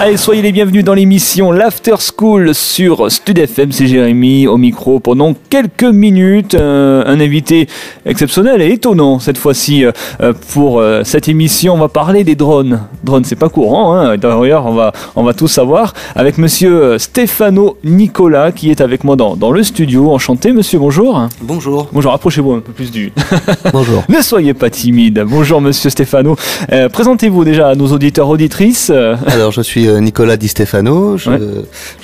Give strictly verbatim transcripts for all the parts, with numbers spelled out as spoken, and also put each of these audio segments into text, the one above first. Allez, soyez les bienvenus dans l'émission L'After School sur Stud F M. C'est Jérémy au micro pendant quelques minutes. Euh, un invité exceptionnel et étonnant cette fois-ci euh, pour euh, cette émission. On va parler des drones. Drones, c'est pas courant, hein. D'ailleurs, on va, on va tout savoir avec monsieur Stefano Nicolas qui est avec moi dans, dans le studio. Enchanté, monsieur, bonjour. Bonjour. Bonjour, rapprochez-vous un peu plus du. Bonjour. Ne soyez pas timide. Bonjour, monsieur Stefano. Euh, présentez-vous déjà à nos auditeurs, auditrices. Alors, je suis. Euh... Nicolas Di Stefano, je, ouais.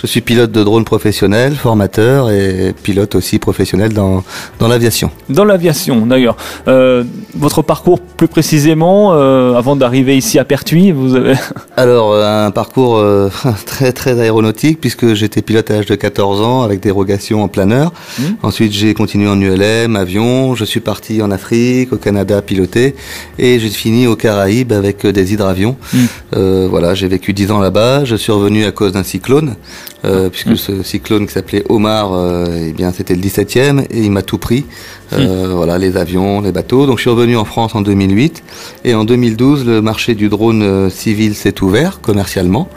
je suis pilote de drone professionnel, formateur et pilote aussi professionnel dans, dans l'aviation. Dans l'aviation d'ailleurs. Euh, votre parcours plus précisément, euh, avant d'arriver ici à Pertuis, vous avez... Alors un parcours euh, très très aéronautique puisque j'étais pilote à l'âge de quatorze ans avec dérogation en planeur. Mmh. Ensuite j'ai continué en U L M, avion, je suis parti en Afrique, au Canada piloté et j'ai fini aux Caraïbes avec des hydravions. Mmh. Euh, voilà, j'ai vécu dix ans là-bas. Je suis revenu à cause d'un cyclone, euh, puisque mmh. ce cyclone qui s'appelait Omar, euh, eh bien c'était le dix-septième et il m'a tout pris. Euh, mmh. Voilà, les avions, les bateaux. Donc je suis revenu en France en deux mille huit et en deux mille douze le marché du drone euh, civil s'est ouvert commercialement.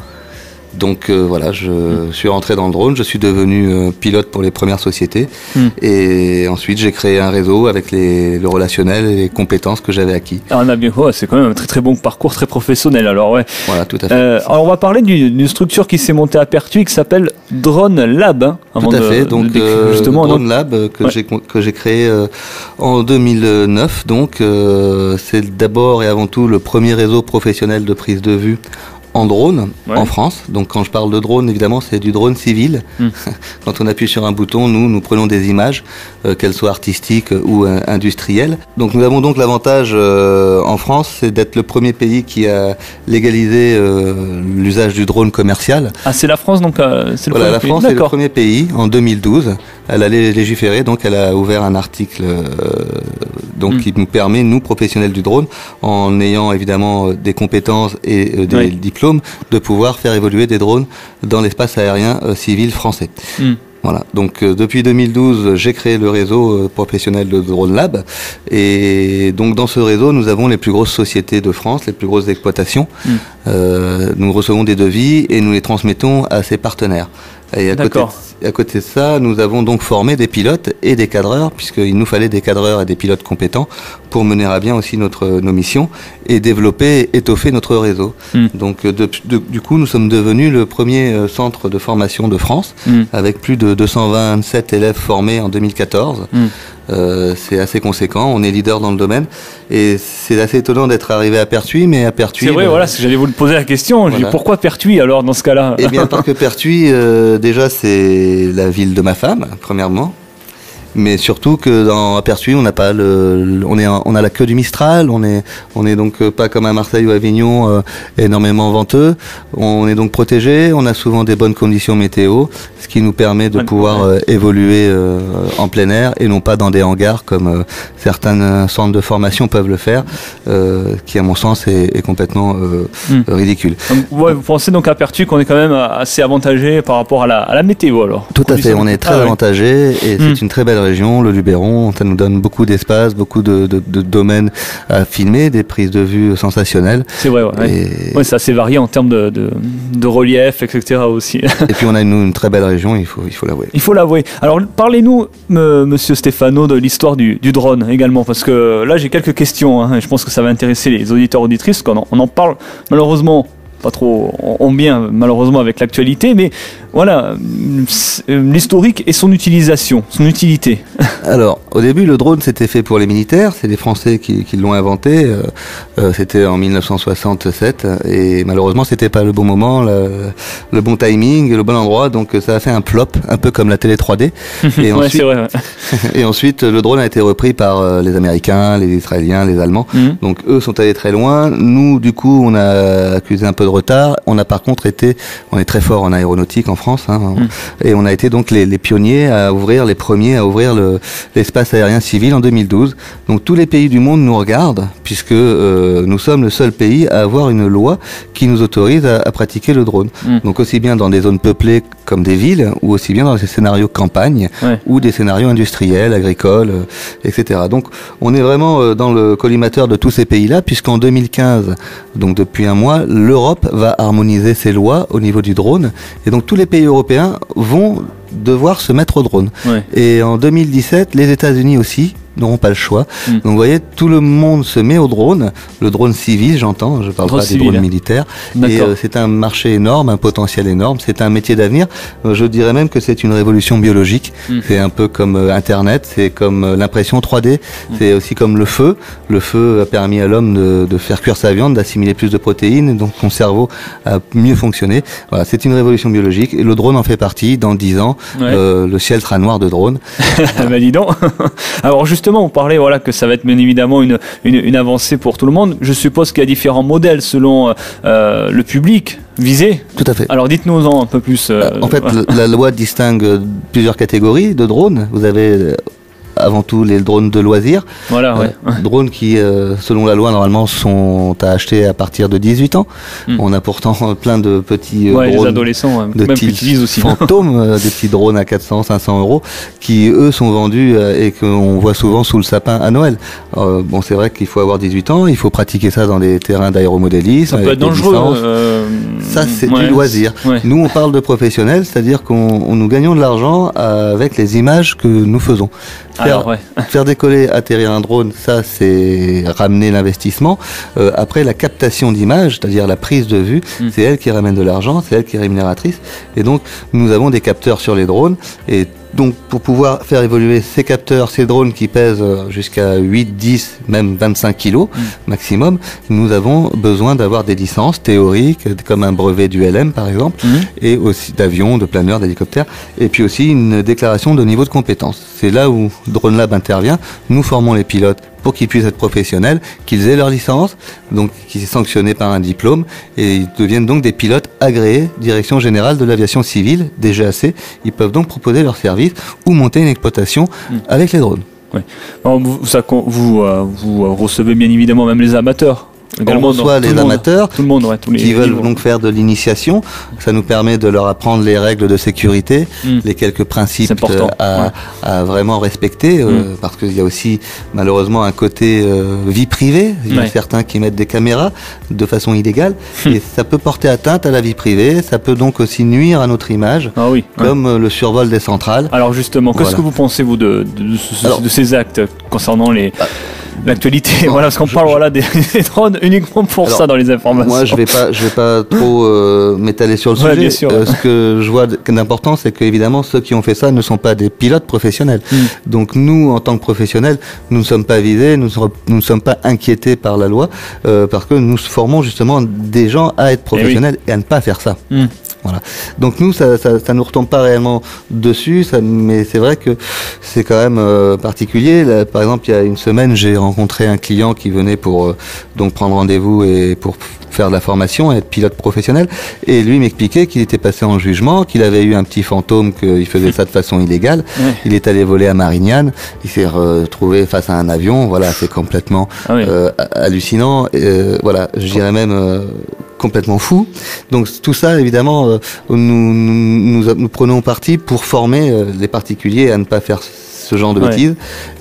Donc euh, voilà, je mmh. suis rentré dans le drone, je suis devenu euh, pilote pour les premières sociétés mmh. et ensuite j'ai créé un réseau avec les, le relationnel et les compétences que j'avais acquis. Alors, on a bien, oh, c'est quand même un très très bon parcours, très professionnel alors ouais. Voilà, tout à fait. Euh, alors on va parler d'une structure qui s'est montée à Pertuis qui s'appelle Drone Lab. Hein, avant tout à de, fait, donc de, euh, justement, Drone Lab que ouais. j'ai que j'ai créé euh, en deux mille neuf. Donc euh, c'est d'abord et avant tout le premier réseau professionnel de prise de vue en drone, ouais. en France. Donc quand je parle de drone, évidemment, c'est du drone civil. Mmh. Quand on appuie sur un bouton, nous, nous prenons des images, euh, qu'elles soient artistiques euh, ou euh, industrielles. Donc nous avons donc l'avantage euh, en France, c'est d'être le premier pays qui a légalisé euh, l'usage du drone commercial. Ah, c'est la France, donc euh, c'est le voilà, premier pays. La France est le premier pays, en deux mille douze. Elle a légiféré, donc elle a ouvert un article euh, donc, mmh. qui nous permet, nous, professionnels du drone, en ayant évidemment euh, des compétences et euh, des oui. diplômes, de pouvoir faire évoluer des drones dans l'espace aérien euh, civil français. Mm. Voilà. Donc euh, depuis deux mille douze, j'ai créé le réseau euh, professionnel de Drone Lab et donc dans ce réseau, nous avons les plus grosses sociétés de France, les plus grosses exploitations. Mm. Euh, nous recevons des devis et nous les transmettons à ses partenaires. Et à côté, de, à côté de ça, nous avons donc formé des pilotes et des cadreurs, puisqu'il nous fallait des cadreurs et des pilotes compétents pour mener à bien aussi notre, nos missions et développer, étoffer notre réseau. Mm. Donc, de, de, du coup, nous sommes devenus le premier centre de formation de France, mm. avec plus de deux cent vingt-sept élèves formés en deux mille quatorze. Mm. Euh, c'est assez conséquent, on est leader dans le domaine et c'est assez étonnant d'être arrivé à Pertuis, mais à Pertuis... C'est vrai, bah, voilà, j'allais vous poser la question, voilà. Je dis, pourquoi Pertuis alors dans ce cas-là? Eh bien parce que Pertuis, euh, déjà c'est la ville de ma femme, premièrement. Mais surtout que dans Pertuis, on n'a pas le, on est, on a la queue du Mistral, on est, on est donc pas comme à Marseille ou Avignon, euh, énormément venteux. On est donc protégé, on a souvent des bonnes conditions météo, ce qui nous permet de pouvoir euh, évoluer euh, en plein air et non pas dans des hangars comme euh, certains centres de formation peuvent le faire, euh, qui à mon sens est, est complètement euh, mmh. ridicule. Ouais, vous pensez donc à Pertuis qu'on est quand même assez avantagé par rapport à la, à la météo alors? Tout à fait, on est très ah, avantagé ouais. et mmh. c'est une très belle région, le Luberon, ça nous donne beaucoup d'espace, beaucoup de, de, de domaines à filmer, des prises de vue sensationnelles. C'est vrai, ouais. Et... ouais, c'est assez varié en termes de, de, de relief, et cetera aussi. Et puis on a une, une très belle région, il faut l'avouer. Il faut l'avouer. Alors parlez-nous, me, monsieur Stefano, de l'histoire du, du drone également, parce que là j'ai quelques questions, hein, et je pense que ça va intéresser les auditeurs auditrices, qu'on en, on en parle malheureusement pas trop en bien malheureusement avec l'actualité, mais voilà, l'historique et son utilisation, son utilité. Alors au début le drone c'était fait pour les militaires, c'est les Français qui, qui l'ont inventé, euh, c'était en mille neuf cent soixante-sept et malheureusement c'était pas le bon moment, le, le bon timing, le bon endroit, donc ça a fait un plop, un peu comme la télé trois D. Et, ensuite, ouais, vrai, ouais. et ensuite le drone a été repris par les Américains, les Israéliens, les Allemands, mm-hmm. donc eux sont allés très loin, nous du coup on a accusé un peu de retard, on a par contre été, on est très fort en aéronautique en France, hein, mmh. et on a été donc les, les pionniers à ouvrir, les premiers à ouvrir le, l'espace aérien civil en deux mille douze. Donc tous les pays du monde nous regardent, puisque euh, nous sommes le seul pays à avoir une loi qui nous autorise à, à pratiquer le drone. Mmh. Donc aussi bien dans des zones peuplées comme des villes, ou aussi bien dans des scénarios campagne, ouais. ou des scénarios industriels, agricoles, euh, et cetera. Donc on est vraiment euh, dans le collimateur de tous ces pays-là, puisqu'en deux mille quinze, donc depuis un mois, l'Europe va harmoniser ses lois au niveau du drone, et donc tous les pays européens vont devoir se mettre au drone. Ouais. Et en deux mille dix-sept, les États-Unis aussi n'auront pas le choix. Mmh. Donc vous voyez, tout le monde se met au drone, le drone civil j'entends, je ne parle drone pas civil. Des drones militaires. Et euh, c'est un marché énorme, un potentiel énorme, c'est un métier d'avenir. Euh, je dirais même que c'est une révolution biologique. Mmh. C'est un peu comme euh, Internet, c'est comme euh, l'impression trois D, mmh. c'est aussi comme le feu. Le feu a permis à l'homme de, de faire cuire sa viande, d'assimiler plus de protéines, donc son cerveau a mieux fonctionné. Voilà, c'est une révolution biologique et le drone en fait partie. Dans dix ans, ouais. euh, le ciel sera noir de drones. Ben dis donc. Alors juste Justement, on parlait voilà, que ça va être bien évidemment une, une, une avancée pour tout le monde. Je suppose qu'il y a différents modèles selon euh, le public visé. Tout à fait. Alors dites-nous en un peu plus. Euh, en fait, la loi distingue plusieurs catégories de drones. Vous avez avant tout les drones de loisirs. Voilà, ouais. euh, drones qui, euh, selon la loi, normalement, sont à acheter à partir de dix-huit ans. Mm. On a pourtant plein de petits euh, ouais, drones, les adolescents, hein, de même petits aussi. Fantômes, euh, des petits drones à quatre cents, cinq cents euros, qui, eux, sont vendus euh, et qu'on voit souvent sous le sapin à Noël. Euh, bon, c'est vrai qu'il faut avoir dix-huit ans, il faut pratiquer ça dans des terrains d'aéromodélisme. Ça peut être dangereux. Euh... Ça, c'est ouais. du loisir. Ouais. Nous, on parle de professionnels, c'est-à-dire qu'on nous gagnons de l'argent avec les images que nous faisons. Faire, Alors, ouais. faire décoller, atterrir un drone, ça c'est ramener l'investissement. Euh, après, la captation d'images, c'est-à-dire la prise de vue, mm. c'est elle qui ramène de l'argent, c'est elle qui est rémunératrice. Et donc, nous avons des capteurs sur les drones. Et donc, pour pouvoir faire évoluer ces capteurs, ces drones qui pèsent jusqu'à huit, dix, même vingt-cinq kilos mm. maximum, nous avons besoin d'avoir des licences théoriques, comme un brevet du L M par exemple, mm. et aussi d'avions, de planeurs, d'hélicoptères, et puis aussi une déclaration de niveau de compétence. C'est là où Drone Lab intervient. Nous formons les pilotes pour qu'ils puissent être professionnels, qu'ils aient leur licence, donc qu'ils soient sanctionnés par un diplôme, et ils deviennent donc des pilotes agréés, direction générale de l'aviation civile, D G A C. Ils peuvent donc proposer leurs services ou monter une exploitation mmh. avec les drones. Oui. Alors, vous, ça, vous, euh, vous recevez bien évidemment même les amateurs. On reçoit les amateurs qui veulent donc faire de l'initiation. Ça nous permet de leur apprendre les règles de sécurité, mmh. les quelques principes à, ouais. à vraiment respecter, mmh. euh, parce qu'il y a aussi malheureusement un côté euh, vie privée. Il y a ouais. certains qui mettent des caméras de façon illégale et ça peut porter atteinte à la vie privée. Ça peut donc aussi nuire à notre image, ah oui, comme hein. le survol des centrales. Alors justement, qu'est-ce voilà. que vous pensez vous de, de, de, ce, Alors, de ces actes concernant les... Bah, l'actualité, voilà, parce qu'on parle je... voilà, des, des drones uniquement pour Alors, ça dans les informations. Moi, je ne vais pas, je vais pas trop euh, m'étaler sur le ouais, sujet. Sûr, euh, ouais. Ce que je vois d'important, c'est qu'évidemment, ceux qui ont fait ça ne sont pas des pilotes professionnels. Mm. Donc, nous, en tant que professionnels, nous ne sommes pas visés, nous ne sommes pas inquiétés par la loi, euh, parce que nous formons justement des gens à être professionnels et, oui. et à ne pas faire ça. Mm. Voilà. Donc nous, ça, ça, ça nous retombe pas réellement dessus, ça, mais c'est vrai que c'est quand même euh, particulier. Là, par exemple, il y a une semaine, j'ai rencontré un client qui venait pour euh, donc prendre rendez-vous et pour faire de la formation, être pilote professionnel, et lui m'expliquait qu'il était passé en jugement, qu'il avait eu un petit fantôme, qu'il faisait ça de façon illégale. Ouais. Il est allé voler à Marignane, il s'est retrouvé face à un avion. Voilà, c'est complètement ah oui. euh, hallucinant. Euh, voilà, je dirais même. Euh, complètement fou. Donc tout ça, évidemment, euh, nous, nous, nous prenons parti pour former euh, les particuliers à ne pas faire ce genre de ouais. bêtises.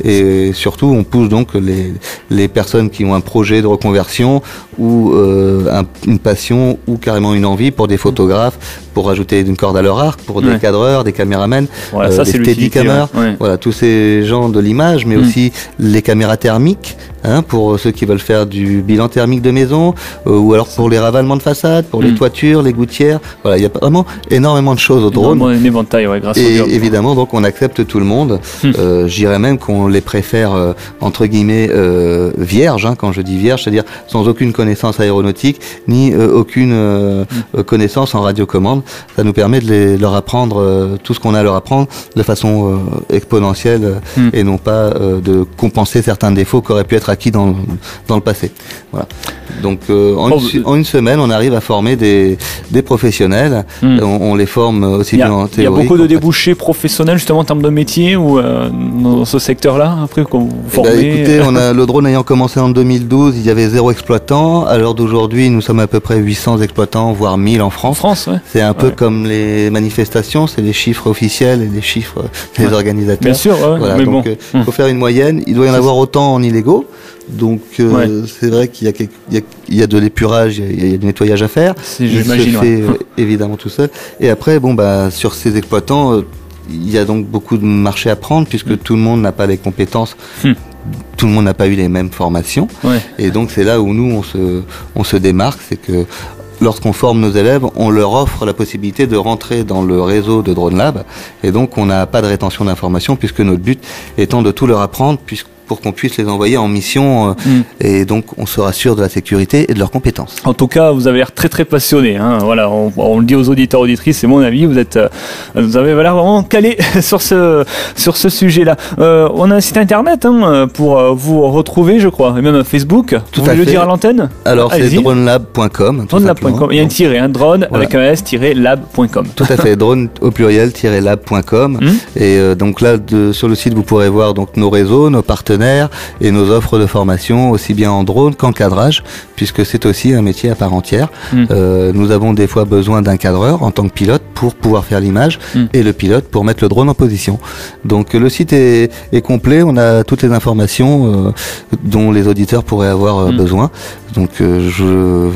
Et surtout, on pousse donc les, les personnes qui ont un projet de reconversion ou euh, un, une passion ou carrément une envie pour des photographes, pour ajouter une corde à leur arc, pour des ouais. cadreurs, des caméramans, voilà, euh, ça, des steadicamers, ouais. ouais. voilà, tous ces gens de l'image, mais mmh. aussi les caméras thermiques, hein, pour ceux qui veulent faire du bilan thermique de maison, euh, ou alors pour les ravalements de façade, pour mmh. les toitures, les gouttières. Voilà, il y a vraiment énormément de choses au drone. Un éventail, ouais, grâce Et au drone. Évidemment, donc on accepte tout le monde. Mmh. Euh, je dirais même qu'on les préfère euh, entre guillemets euh, vierges. Hein, quand je dis vierges, c'est-à-dire sans aucune connaissance aéronautique ni euh, aucune euh, mmh. connaissance en radiocommande. Ça nous permet de, les, de leur apprendre euh, tout ce qu'on a à leur apprendre de façon euh, exponentielle euh, mm. et non pas euh, de compenser certains défauts qui auraient pu être acquis dans, dans le passé. Voilà. Donc euh, en, bon, une, en une semaine, on arrive à former des, des professionnels. Hum. On, on les forme aussi bien en théorie. Il y a beaucoup de débouchés professionnels justement en termes de métier ou euh, dans ce secteur-là après qu'on formez. Eh ben, écoutez, on a, le drone ayant commencé en deux mille douze, il y avait zéro exploitant. À l'heure d'aujourd'hui, nous sommes à peu près huit cents exploitants, voire mille en France. En France, ouais. C'est un peu ouais. comme les manifestations, c'est les chiffres officiels et les chiffres des ouais. organisateurs. Bien sûr, ouais, voilà, mais donc, bon. il euh, faut faire une moyenne. Il doit y en avoir autant en illégaux. Donc euh, ouais. c'est vrai qu'il y a, quelques, il y a, il y a de l'épurage, il y a du nettoyage à faire. Si, il se fait ouais. euh, évidemment tout seul. Et après, bon bah sur ces exploitants, euh, il y a donc beaucoup de marché à prendre puisque mmh. tout le monde n'a pas les compétences. Mmh. Tout le monde n'a pas eu les mêmes formations. Ouais. Et donc c'est là où nous on se on se démarque, c'est que lorsqu'on forme nos élèves, on leur offre la possibilité de rentrer dans le réseau de Drone Lab. Et donc on n'a pas de rétention d'informations puisque notre but étant de tout leur apprendre puisque pour qu'on puisse les envoyer en mission euh, mm. et donc on se rassure de la sécurité et de leurs compétences. En tout cas, vous avez l'air très très passionné. Hein. Voilà, on, on le dit aux auditeurs auditrices, c'est mon avis. Vous êtes, euh, vous avez l'air vraiment calé sur ce sur ce sujet-là. Euh, on a un site internet hein, pour euh, vous retrouver, je crois, et même un Facebook. Tout vous voulez le dire à l'antenne ? Alors c'est drone lab point com. drone lab point com. Il y a un tiret, un hein, drone voilà. avec un s tiret lab point com. Tout à fait, drone au pluriel tiret lab point com. Mm. Et euh, donc là, de, sur le site, vous pourrez voir donc nos réseaux, nos partenaires. Et nos offres de formation aussi bien en drone qu'en cadrage puisque c'est aussi un métier à part entière. Mmh. Euh, nous avons des fois besoin d'un cadreur en tant que pilote pour pouvoir faire l'image mmh. et le pilote pour mettre le drone en position. Donc le site est, est complet, on a toutes les informations euh, dont les auditeurs pourraient avoir euh, mmh. besoin. Donc euh, je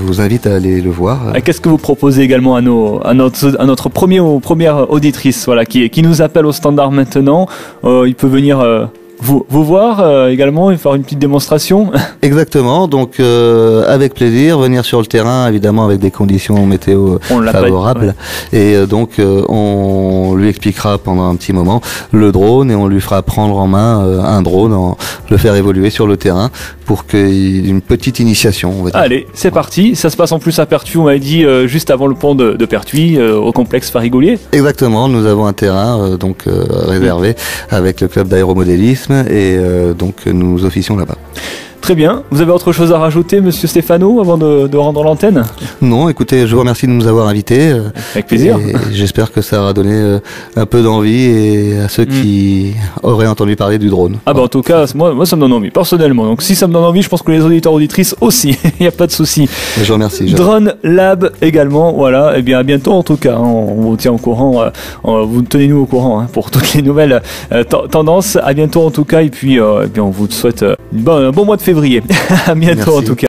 vous invite à aller le voir. Et qu'est-ce que vous proposez également à, nos, à, notre, à notre premier, première auditrice voilà, qui, qui nous appelle au standard maintenant euh, il peut venir... Euh Vous, vous voir euh, également et faire une petite démonstration. Exactement, donc euh, avec plaisir, venir sur le terrain évidemment avec des conditions météo favorables pas, ouais. et euh, donc euh, on lui expliquera pendant un petit moment le drone et on lui fera prendre en main euh, un drone, en, le faire évoluer sur le terrain pour qu'il y ait une petite initiation. On va dire. Allez, c'est ouais. parti, ça se passe en plus à Pertuis, on m'a dit euh, juste avant le pont de, de Pertuis euh, au complexe Farigoulier. Exactement, nous avons un terrain euh, donc euh, réservé ouais. avec le club d'aéromodélisme et euh, donc nous officions là-bas. Très bien, vous avez autre chose à rajouter monsieur Stefano avant de, de rendre l'antenne ? Non, écoutez, je vous remercie de nous avoir invités. Euh, Avec plaisir. J'espère que ça aura donné euh, un peu d'envie et à ceux mm. qui auraient entendu parler du drone. Ah bah en tout cas, moi, moi ça me donne envie, personnellement. Donc si ça me donne envie, je pense que les auditeurs auditrices aussi, il n'y a pas de souci. Je vous remercie. Drone Lab également, voilà, et bien à bientôt en tout cas, on vous tient au courant, euh, on, vous tenez-nous au courant hein, pour toutes les nouvelles euh, tendances. À bientôt en tout cas et puis, euh, et puis on vous souhaite euh, bon, un bon mois de février. À bientôt. Merci. En tout cas.